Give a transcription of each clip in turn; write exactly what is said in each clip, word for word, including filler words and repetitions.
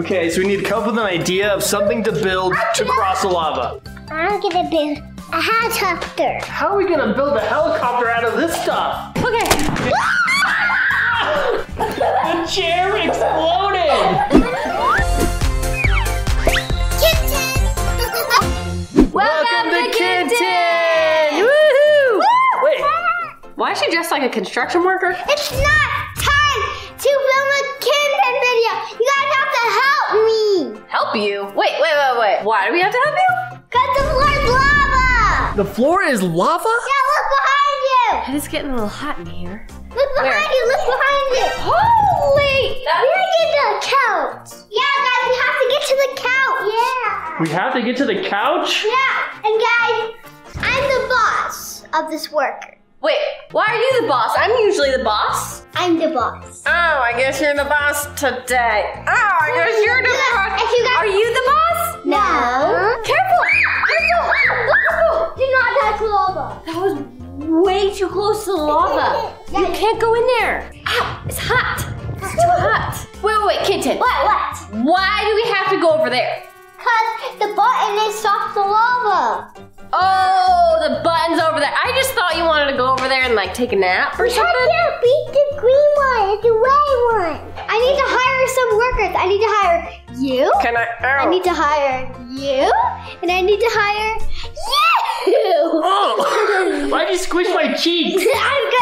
Okay, so we need to come up with an idea of something to build to cross the lava. I'm gonna build a helicopter. How are we gonna build a helicopter out of this stuff? Okay. The chair exploded. Welcome, Welcome to Kid Tin! Woohoo! Woo! Wait, why is she dressed like a construction worker? It's not time to film a Kid Tin video. You guys have to help me. Help you? Wait, wait, wait, wait. Why do we have to help you? Because the floor is lava. The floor is lava? Yeah, look behind you. It is getting a little hot in here. Look behind Where? you, look behind you. Holy! That... We're getting the couch. Yeah, guys, we have to get to the couch. Yeah. We have to get to the couch? Yeah, and guys, I'm the boss of this worker. Wait, why are you the boss? I'm usually the boss. I'm the boss. Oh, I guess you're the boss today. Oh, I guess you're the boss. If you guys... Are you the boss? No. no. Careful, careful, careful. Do not touch lava. That was way too close to the lava. You can't go in there. Ow, it's hot. It's too hot. Wait, wait, wait, Kid Tin. What, what? Why do we have to go over there? Because the button is off the lava. Oh, the button's over there. I just thought you wanted to go over there and like take a nap or something. I can't beat the green one and the red one. I need to hire some workers. I need to hire you. Can I? Ow. I need to hire you. And I need to hire you. Oh, why'd you squish my cheeks? I squished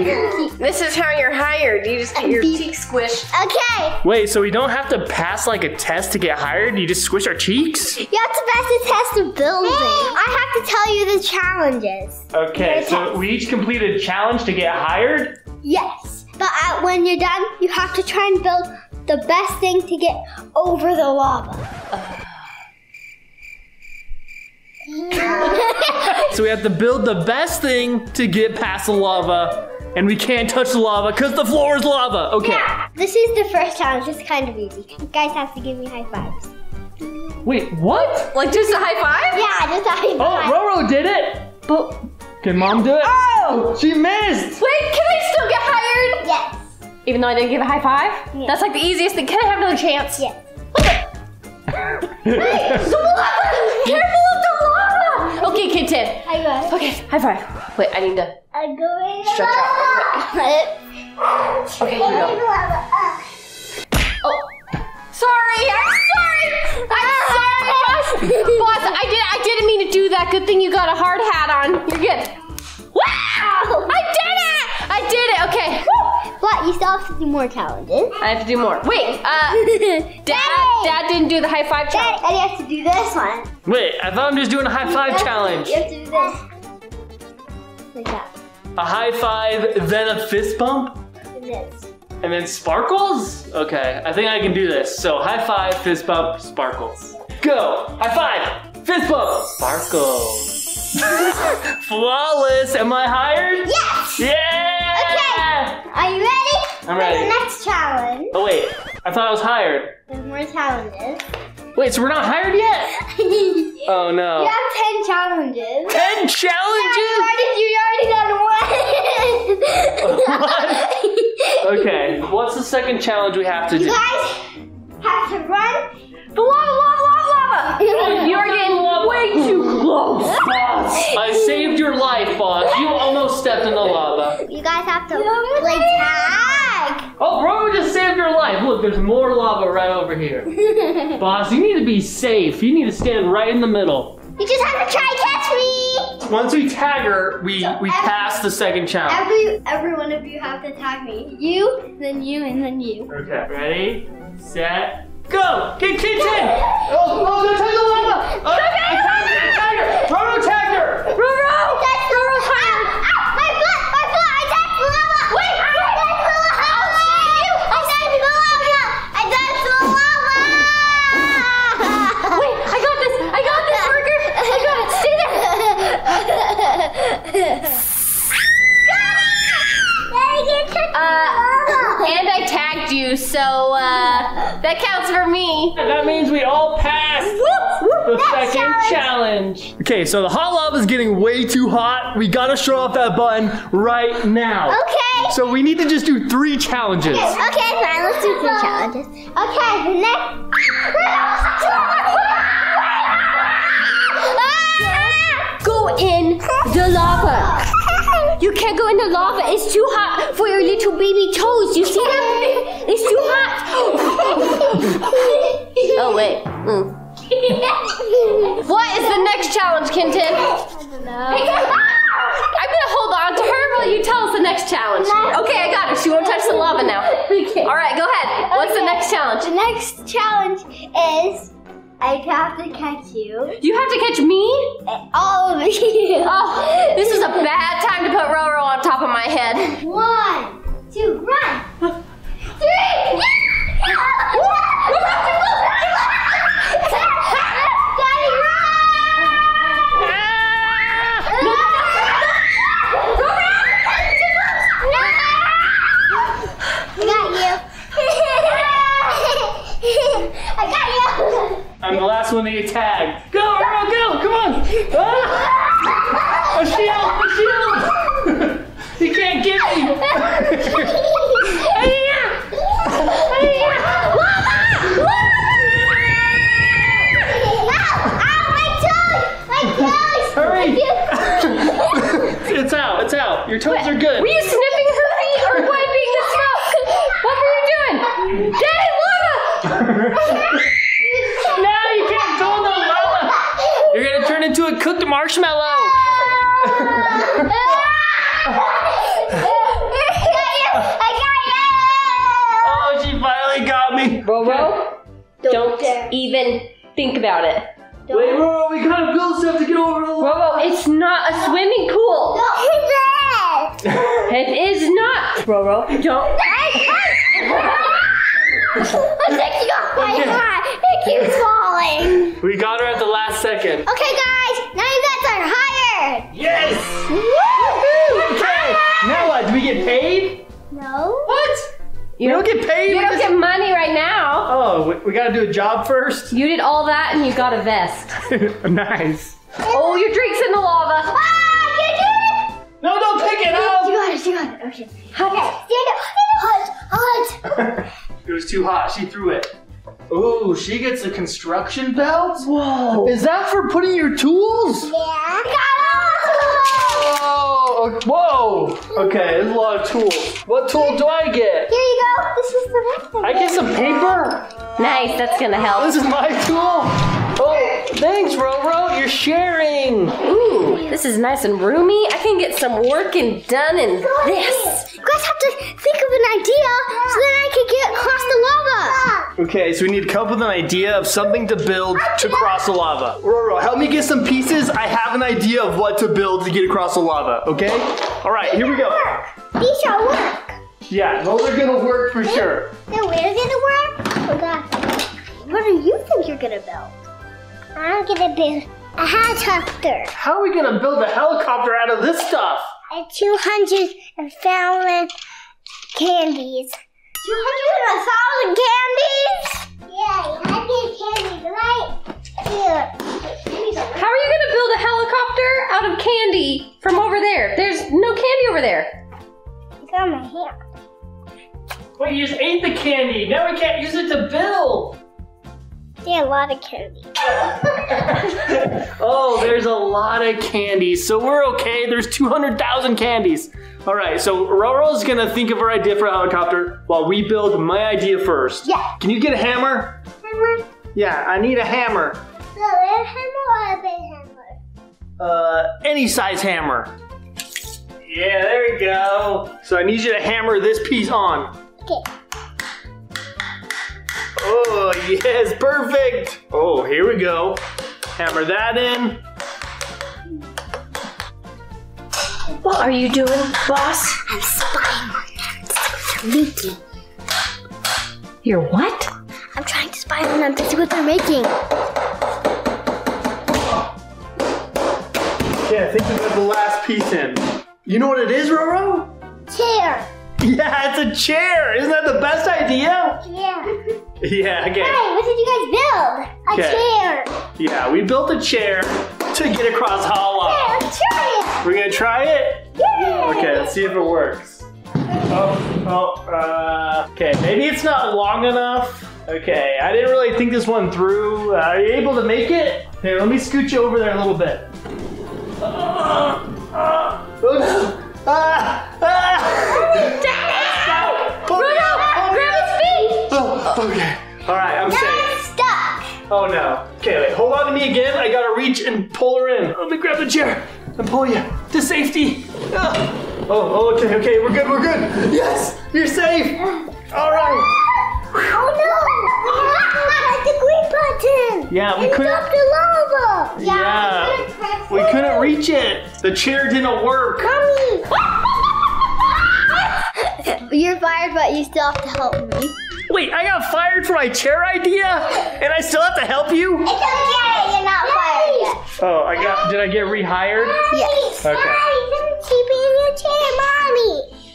everybody's cheeks. This is how you're hired. You just get your cheeks squished. Okay. Wait, so we don't have to pass like a test to get hired? You just squish our cheeks? You have to pass the test of building. I have to tell you the challenges. Okay, so we each completed a challenge to get hired? Yes, but at, when you're done, you have to try and build the best thing to get over the lava. Uh. So we have to build the best thing to get past the lava, and we can't touch the lava because the floor is lava. Okay. Yeah. This is the first challenge. It's kind of easy. You guys have to give me high fives. Wait, what? Like just a high five? Yeah, just a high five. Oh, Roro did it. But can Mom do it? Oh, she missed. Wait, can I still get hired? Yes. Even though I didn't give a high five? Yes. That's like the easiest thing. Can I have another chance? Yes. What the? Wait, the lava! Careful of the lava! Okay, Kid Tin. High five. Okay, high five. Wait, I need to I'm going stretch out. Okay, here we go. Oh, sorry. I'm sorry. I'm sorry, boss. Boss, I, did, I didn't mean to do that. Good thing you got a hard hat on. You're good. Wow! I did it! I did it. Okay. But you still have to do more challenges. I have to do more. Wait, uh, Dad, Dad didn't do the high five challenge. Daddy, I have to do this one. Wait, I thought I'm just doing a high five challenge. You have to do this. Like that. A high five, then a fist bump? And this. And then sparkles? Okay, I think I can do this. So high five, fist bump, sparkles. Go! High five, fist bump, sparkles. Flawless, am I hired? Yes! Yeah! Okay, are you ready? I'm ready. For the next challenge. Oh wait, I thought I was hired. There's more challenges. Wait, so we're not hired yet? Oh no. You have ten challenges. ten challenges? Yeah, you already, you already done one. What? Okay, what's the second challenge we have to do? You guys have to run the lava, lava, lava, lava. You're getting way too close, boss. I saved your life, boss. You almost stepped in the lava. You guys have to no, play tag. Oh, Roro just saved your life. Look, there's more lava right over here. Boss, you need to be safe. You need to stand right in the middle. You just have to try and catch me. Once we tag her, we, so we every, pass the second challenge. Every, every one of you have to tag me. You, then you, and then you. Okay, ready, set, go! Get Kid Tin! Oh, oh, they're tagging the lava! Oh, I tagged her! I tagged her! Roro tagged her! Roro! I tagged her! Ow! Ow! My foot! My foot! I tagged the lava! Wait! I tagged the lava! I'll save you! I tagged the lava! I tagged the lava! Wait! I got this! I got this, worker! I got it! Stay there! Got it! Uh, and I tagged you, so, uh... That counts for me. That means we all passed the Next second challenge. challenge. Okay, so the hot lava is getting way too hot. We gotta show off that button right now. Okay. So we need to just do three challenges. Okay, fine. Let's do three challenges. Okay, the next. Go in the lava. You can't go in the lava. It's too hot for your little baby toes. You see them? It's too hot. Oh, wait. Mm. What is the next challenge, Kenton? I don't know. I'm gonna hold on to her while you tell us the next challenge. Okay, I got her. She won't touch the lava now. Okay. All right, go ahead. What's okay. the next challenge? The next challenge is I have to catch you. You have to catch me? All of you. Oh, this is a bad time to put Roro on top of my head. One, two, run. Three. I'm the last one to get tagged. Go, Roro, go! Come on! Ah! A shield! A shield! You can't get me! Hurry! It's out! It's out! Your toes what? Are good. Were you sniffing her feet or wiping the smoke? What were you doing? Daddy, Luna! You're gonna turn into a cooked marshmallow! I got you! Oh, she finally got me! Roro, don't, don't even think about it. Don't. Wait, Roro, we gotta build stuff to get over the wall! Roro, it's not a swimming pool! It is not! Roro, don't. I'm taking off my hat! It keeps falling! We got her at the last second. Okay, guys! Now you guys are hired! Yes! Woo! Okay! Now what? Do we get paid? No. What? You we don't, don't get paid? You don't get money right now. Oh, we, we gotta do a job first? You did all that and you got a vest. Nice. Oh, your drink's in the lava. Ah! You did it! No, don't pick it up! You got it, you got it. Okay. Hot. Hot. Hot. It was too hot. She threw it. Oh, she gets a construction belt? Whoa. Is that for putting your tools? Yeah. Oh, whoa. Okay, there's a lot of tools. What tool do I get? Here you go. This is the rest of it. I get some paper? Nice, that's going to help. This is my tool. Oh, thanks, Roro. You're sharing. Ooh, this is nice and roomy. I can get some working done in this. You guys have to think of an idea so that I can get across the lava. Okay, so we need to come up with an idea of something to build to cross the lava. Roro, help me get some pieces. I have an idea of what to build to get across the lava, okay? All right, here we go. These shall work. Yeah, those are gonna work for sure. No, we're gonna work? Oh, God. What do you think you're gonna build? I'm gonna build a helicopter. How are we gonna build a helicopter out of this stuff? And two hundred thousand candies. two hundred thousand candies? Yeah, I get candies right here. How are you gonna build a helicopter out of candy from over there? There's no candy over there. It's on my hand. Wait, you just ate the candy. Now we can't use it to build. Yeah, a lot of candy. Oh, there's a lot of candy. So we're okay. There's two hundred thousand candies. All right, so Roro's going to think of her idea for a helicopter while we build my idea first. Yeah. Can you get a hammer? Hammer? Yeah, I need a hammer. So, a hammer or a big hammer? Uh, any size hammer. Yeah, there we go. So I need you to hammer this piece on. Okay. Oh, yes, perfect. Oh, here we go. Hammer that in. What are you doing, boss? I'm spying on them to see what they're making. You're what? I'm trying to spy on them to see what they're making. Okay, I think we got the last piece in. You know what it is, Roro? Chair. Yeah, it's a chair. Isn't that the best idea? Yeah. Yeah, okay. Hey, what did you guys build? A okay. chair. Yeah, we built a chair to get across Hala. Okay, let's try it. We're gonna try it? Yeah. Okay, let's see if it works. Oh, oh, uh, okay, maybe it's not long enough. Okay, I didn't really think this one through. Uh, are you able to make it? Here, let me scoot you over there a little bit. Uh, uh, uh, uh, uh. Okay. All right, I'm safe. I'm stuck. Oh no. Okay, wait. Hold on to me again. I gotta reach and pull her in. Let me grab the chair and pull you to safety. Oh, oh, okay, okay. We're good. We're good. Yes, you're safe. All right. Oh no! The green button. Yeah, we couldn't. Dropped the lava. Yeah. yeah. We, couldn't we couldn't reach it. The chair didn't work. Mommy. You're fired, but you still have to help me. Wait, I got fired for my chair idea, and I still have to help you? It's okay, you're not fired yet. Oh, I got, did I get rehired? Mommy, yes. Okay. Sorry, I'm sleeping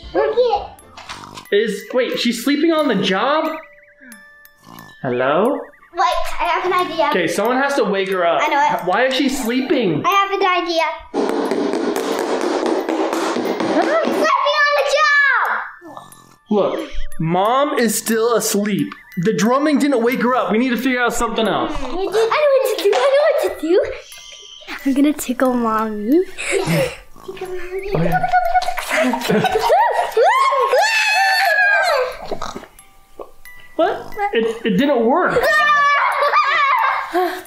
in your chair, Mommy. Look at Is, wait, she's sleeping on the job? Hello? Wait, I have an idea. Okay, someone has to wake her up. I know it. Why is she sleeping? I have an idea. Huh? She's sleeping on the job! Look. Mom is still asleep. The drumming didn't wake her up. We need to figure out something else. I know what to do. I know what to do. I'm gonna tickle Mommy. Yeah. Tickle Mommy. Oh, yeah. What? It, it didn't work. Huh?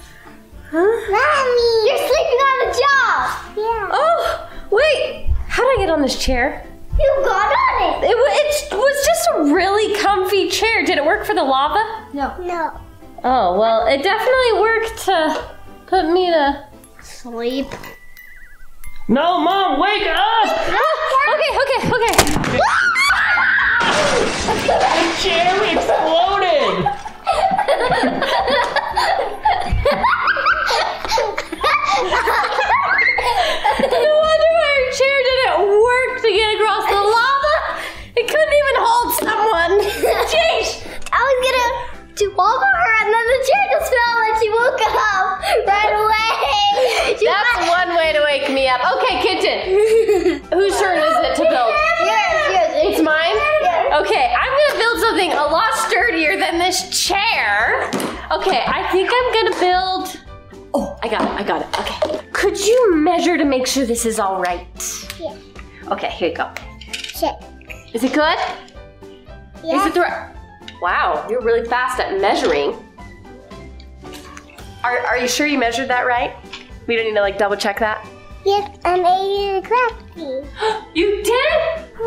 Mommy. You're sleeping on the job. Yeah. Oh, wait. How did I get on this chair? You got on it. It, it was just a really comfy chair. Did it work for the lava? No. No. Oh, well, it definitely worked to put me to sleep. No, Mom, wake up! Ah, okay, okay, okay. The chair exploded! No wonder our chair didn't work to get across the lava. It couldn't even hold someone. Jeez. I was gonna do all over her and then the chair just fell and she woke up right away. She That's might... one way to wake me up. Okay, kitchen. Whose turn is it to build? Yours, yours. It's mine? Yes. Okay, I'm gonna build something a lot sturdier than this chair. Okay, I think I'm gonna build... Oh, I got it, I got it, okay. Could you measure to make sure this is all right? Yeah. Okay, here you go. Check. Is it good? Yeah. Is it the right? Wow, you're really fast at measuring. Are, are you sure you measured that right? We don't need to like double check that? Yes, I'm eighty crafty. You did? Woo!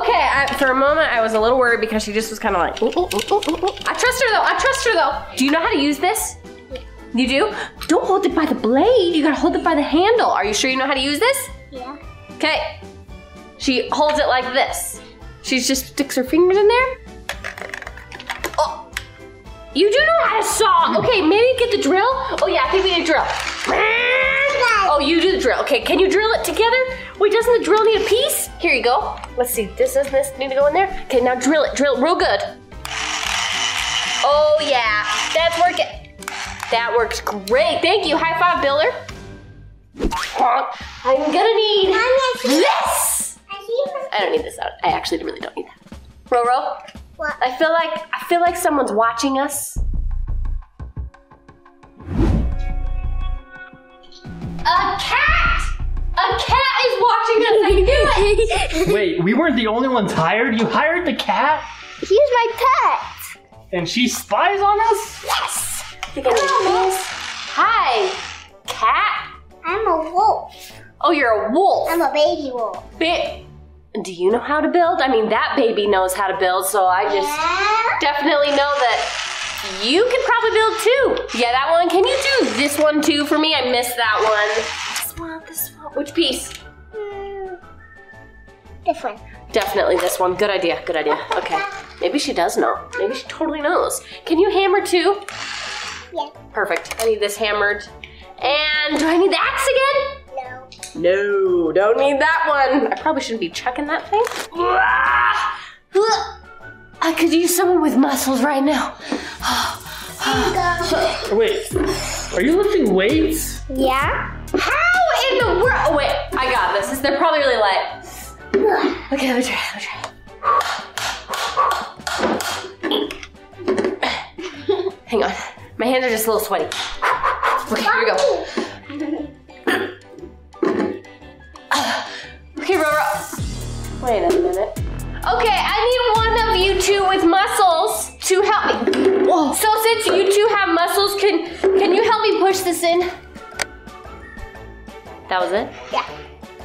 Okay, I, for a moment I was a little worried because she just was kind of like, ooh, ooh, ooh, ooh, ooh. I trust her though, I trust her though. Do you know how to use this? You do? Don't hold it by the blade. You gotta hold it by the handle. Are you sure you know how to use this? Yeah. Okay. She holds it like this. She just sticks her fingers in there. Oh. You do know how to saw. Okay, maybe get the drill. Oh yeah, I think we need a drill. Oh, you do the drill. Okay, can you drill it together? Wait, doesn't the drill need a piece? Here you go. Let's see, this is this, need to go in there. Okay, now drill it, drill it real good. Oh yeah, that's working. That works great. Thank you. High five, builder. I'm gonna need this. I don't need this out. I actually really don't need that. Roro? What? I feel like I feel like someone's watching us. A cat! A cat is watching us. I knew it. Wait, we weren't the only ones hired. You hired the cat? He's my pet. And she spies on us? Yes. Hello. Hi, cat. I'm a wolf. Oh, you're a wolf. I'm a baby wolf. Ba Do you know how to build? I mean, that baby knows how to build, so I just yeah. definitely know that you can probably build too. Yeah, that one. Can you do this one too for me? I missed that one. This one, this one. Which piece? Mm, this one. Definitely this one. Good idea, good idea. Okay. Maybe she does know. Maybe she totally knows. Can you hammer too? Yeah. Perfect. I need this hammered. And do I need the axe again? No. No, don't need that one. I probably shouldn't be checking that thing. I could use someone with muscles right now. Wait, are you lifting weights? Yeah. How in the world? Oh, wait, I got this. They're probably really light. Okay, let me try, let me try. My hands are just a little sweaty. Okay, here we go. Okay, Roro. Wait a minute. Okay, I need one of you two with muscles to help me. Whoa. So since you two have muscles, can can you help me push this in? That was it? Yeah.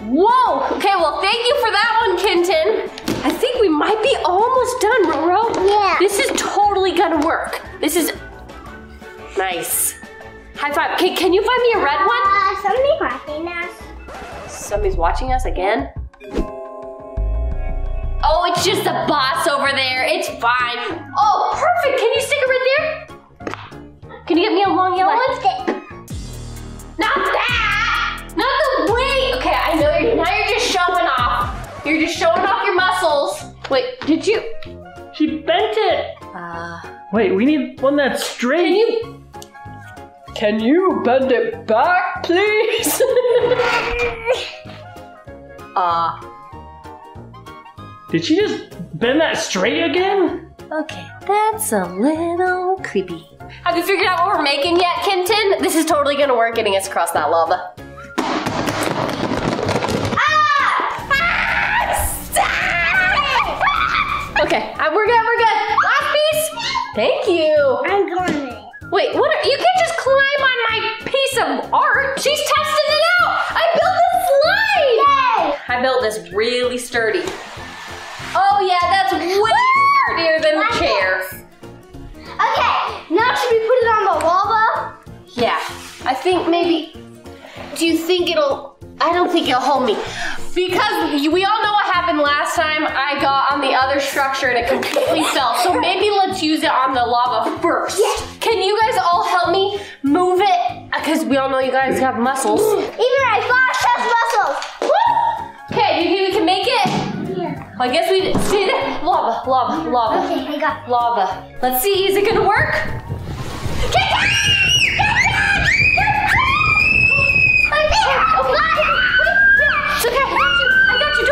Whoa! Okay, well thank you for that one, Kenton. I think we might be almost done, Roro. Yeah. This is totally gonna work. This is nice. High five. Okay, can you find me a red one? Uh, somebody's watching us. Somebody's watching us again? Oh, it's just the boss over there. It's fine. Oh, perfect. Can you stick it right there? Can you get me a long yellow one? Not that. Not the way. Okay, I know you're, now you're just showing off. You're just showing off your muscles. Wait, did you? She bent it. Uh, Wait, we need one that's straight. Can you? Can you bend it back, please? uh. Did she just bend that straight again? Okay, that's a little creepy. Have you figured out what we're making yet, Kenton? This is totally gonna work getting us across that lava. Ah! Okay, we're good, we're good. Last piece. Thank you. I'm climbing. Wait, what are, you can't just climb on my piece of art. She's testing it out. I built this slide. Yay. I built this really sturdy. Oh yeah, that's way harder than the chair. Okay, now should we put it on the lava? Yeah, I think maybe, do you think it'll, I don't think it'll hold me. Because we all know what happened last time I got on the other structure and it completely fell. So maybe let's use it on the lava first. Yes. Can you guys all help me move it? Because we all know you guys have muscles. Even my boss has muscles. Woo! Okay, do you think we can make it? I guess we see that lava, lava, lava. Okay, I got lava. Let's see, is it gonna work? It's okay, I got you, I got you,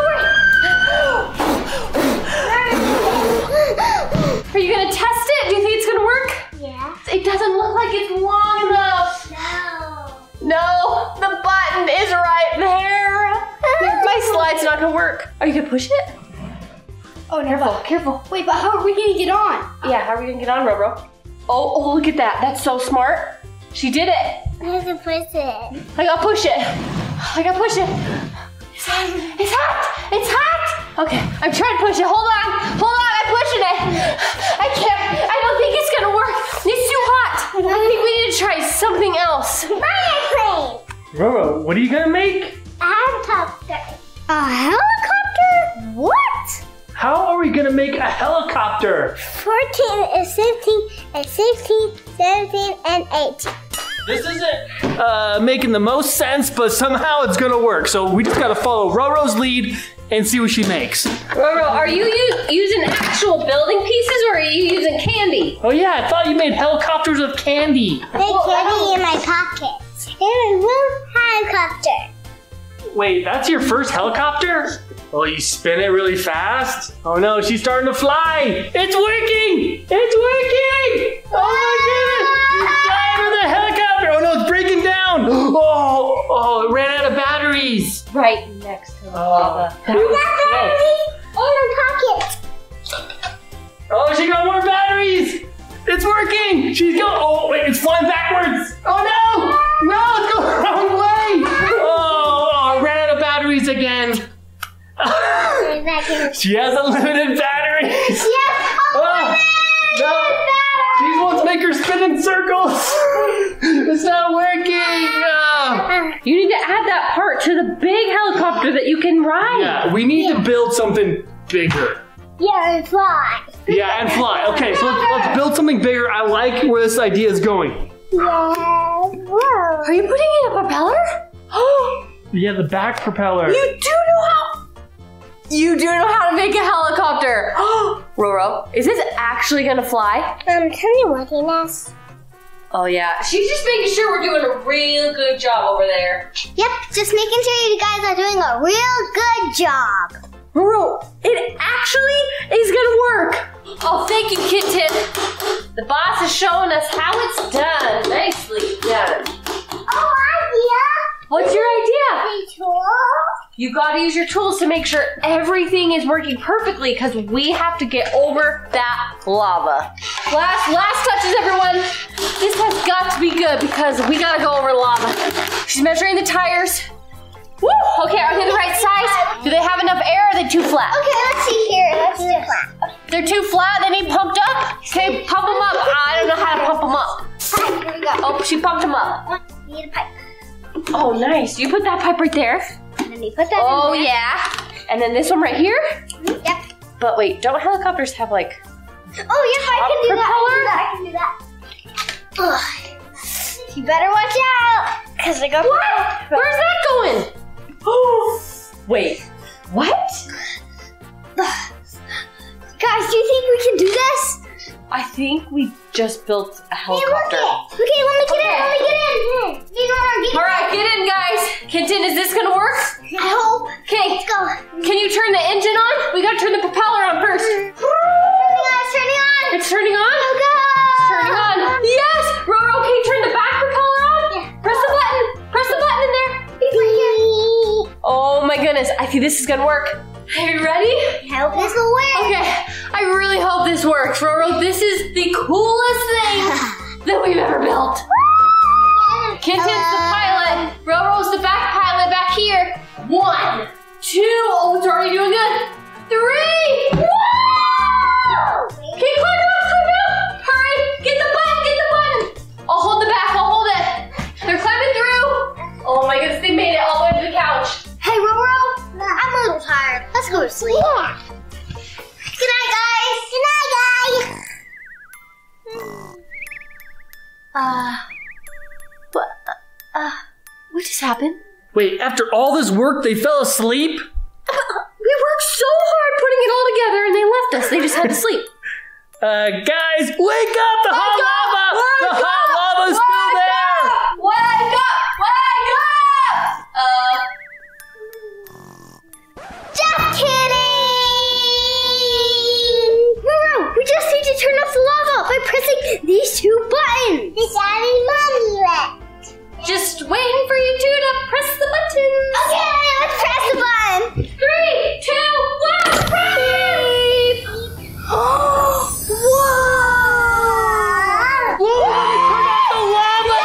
don't worry. Are you gonna test it? Do you think it's gonna work? Yeah. It doesn't look like it's long enough. No. No, the button is right there. My slide's not gonna work. Are you gonna push it? Oh, careful, no. Careful. Wait, but how are we gonna get on? Yeah, how are we gonna get on, Roro? Oh, oh, look at that. That's so smart. She did it. I have to push it. I gotta push it. I gotta push it. It's hot. It's hot. It's hot. Okay, I'm trying to push it. Hold on. Hold on. I'm pushing it. I can't. I don't think it's gonna work. It's too hot. I think we need to try something else. Fire, please. Roro, what are you gonna make? A helicopter. A helicopter? What? How are we gonna make a helicopter? fourteen and fifteen and sixteen, seventeen and eighteen. This isn't uh, making the most sense, but somehow it's gonna work. So we just gotta follow Roro's lead and see what she makes. Roro, are you use, using actual building pieces or are you using candy? Oh yeah, I thought you made helicopters with candy. There's oh, candy in my pocket. There's one helicopter. Wait, that's your first helicopter? Oh, you spin it really fast? Oh no, she's starting to fly! It's working! It's working! Oh my goodness! She's flying with a helicopter! Oh no, it's breaking down! Oh, oh, it ran out of batteries! Right next to the lava. Oh, that battery in her pocket! Oh, she got more batteries! It's working! She's going, oh wait, it's flying backwards! Oh no! No, it's going the wrong way! Oh, oh, it ran out of batteries again! She has unlimited batteries. She has oh, no. batteries. These ones make her spin in circles. It's not working. No. You need to add that part to the big helicopter that you can ride. Yeah, we need yeah. to build something bigger. Yeah, and fly. Yeah, and fly. Okay, so let's, let's build something bigger. I like where this idea is going. Yeah. Are you putting in a propeller? Oh. Yeah, the back propeller. You do know how. You do know how to make a helicopter. Roro, is this actually gonna fly? Um, can you watching us? Oh yeah, she's just making sure we're doing a real good job over there. Yep, just making sure you guys are doing a real good job. Roro, it actually is gonna work. Oh, thank you, Q-Tip. The boss is showing us how it's done. Nicely done. Oh, idea. What's your idea? The tool. You gotta use your tools to make sure everything is working perfectly because we have to get over that lava. Last, last touches, everyone. This has got to be good because we gotta go over lava. She's measuring the tires. Woo! Okay, are they the right size? Do they have enough air or are they too flat? Okay, let's see here. That's too flat. They're too flat? They need pumped up? Okay, pump them up. I don't know how to pump them up. Pipe, here we go. Oh, she pumped them up. You need a pipe. Oh, nice. You put that pipe right there. And then you put that oh, in there. Yeah. And then this one right here? Mm-hmm. Yep. But wait, don't helicopters have like... Oh, yeah, I can do that. I can do that. I can do that. Ugh. You better watch out. Because they go... What? Where's that going? Oh, wait, what? Guys, do you think we can do this? I think we just built a helicopter. Hey, look it. Okay, let me get okay. in, let me get in. Mm. You know, get All right, in. get in, guys. Kenton, is this gonna work? I hope. Okay, let's go. Can you turn the engine on? We gotta turn the propeller on first. It's turning on, it's turning on. It's turning on? Oh, go. It's turning on. Yes, Roro, can you turn the back propeller on? Yeah. Press the button, press the button in there. Oh my goodness, I think this is gonna work. Are you ready? I hope this will work. Okay, I really hope this works. Roro, this is the coolest thing that we've ever built. Kenton's the pilot, Roro's the back pilot back here. One, two, oh, it's already doing good. Three, whoa! Can you climb up, climb up? Hurry, get the button, get the button. I'll hold the back, I'll hold it. They're climbing through. Oh my goodness, they made it all the way to the couch. Hey, Roro, I'm a little tired. Let's go to sleep. Yeah. Good night, guys. Good night, guys. Uh, what, uh, what just happened? Wait, after all this work, they fell asleep? We worked so hard putting it all together and they left us. They just had to sleep. Uh, guys, wake up! The wake hot up, lava! The up, hot lava's wake still there! Up, wake up! Wake up! Uh... Just kidding! Roro, we just need to turn off the lava by pressing these two buttons. This adding money left. Just waiting for you two to press the buttons. Okay, let's press the button. Three, two, one, press! Oh! Whoa! Whoa! Turn off the lava!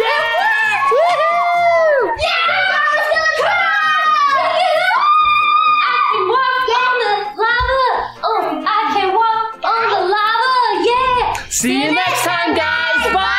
Yeah! Yeah! Woohoo! Yeah! See you next time, guys. Bye.